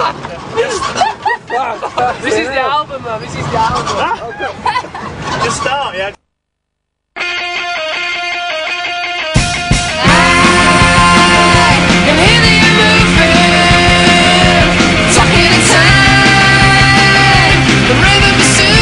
This is the album, man. This is the album. Okay. Just start, yeah. Can hear the air moving, talking in time. The rhythm is soothing.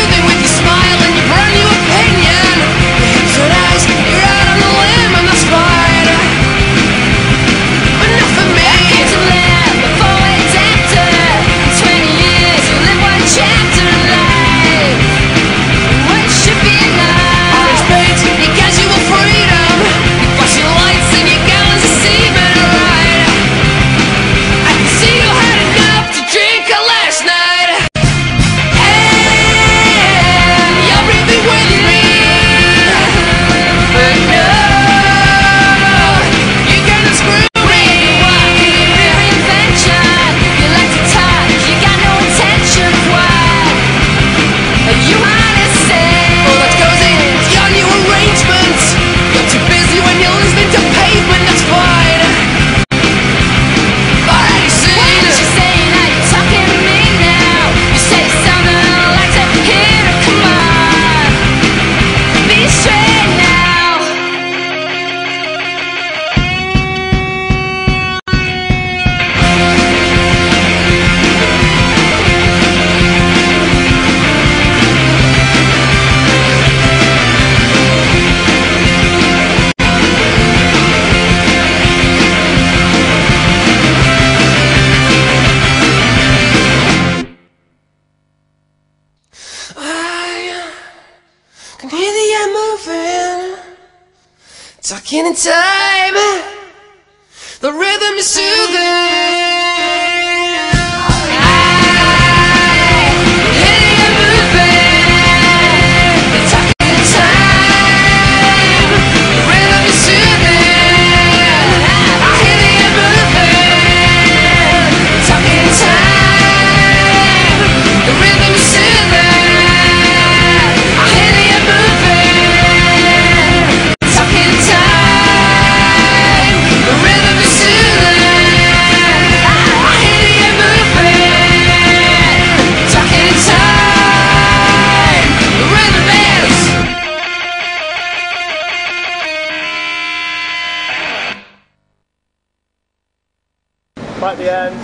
Right at the end.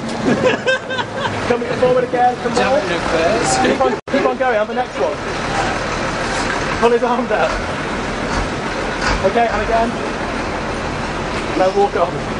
Coming forward again. Come on. Keep on going. Have the next one. Pull his arm down. Okay, and again. Now walk on.